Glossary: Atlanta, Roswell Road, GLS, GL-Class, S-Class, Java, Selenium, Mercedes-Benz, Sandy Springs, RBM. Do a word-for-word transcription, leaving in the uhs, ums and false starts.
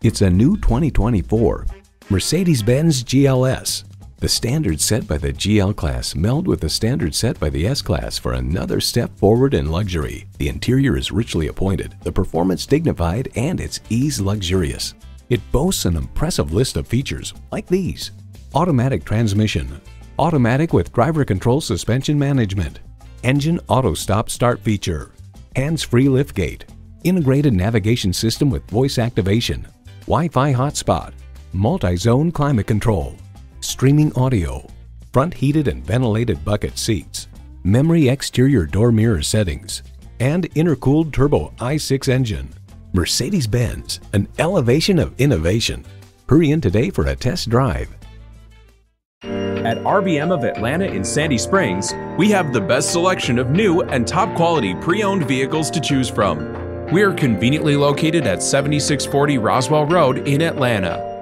It's a new twenty twenty-four Mercedes-Benz G L S. The standards set by the G L-Class meld with the standards set by the S-Class for another step forward in luxury. The interior is richly appointed, the performance dignified, and its ease luxurious. It boasts an impressive list of features like these: automatic transmission, automatic with driver control suspension management, engine auto stop start feature, hands-free liftgate, integrated navigation system with voice activation, Wi-Fi hotspot, multi-zone climate control, streaming audio, front heated and ventilated bucket seats, memory exterior door mirror settings, and intercooled turbo I six engine. Mercedes-Benz, an elevation of innovation. Hurry in today for a test drive. At R B M of Atlanta in Sandy Springs, we have the best selection of new and top quality pre-owned vehicles to choose from. We are conveniently located at seventy-six forty Roswell Road in Atlanta.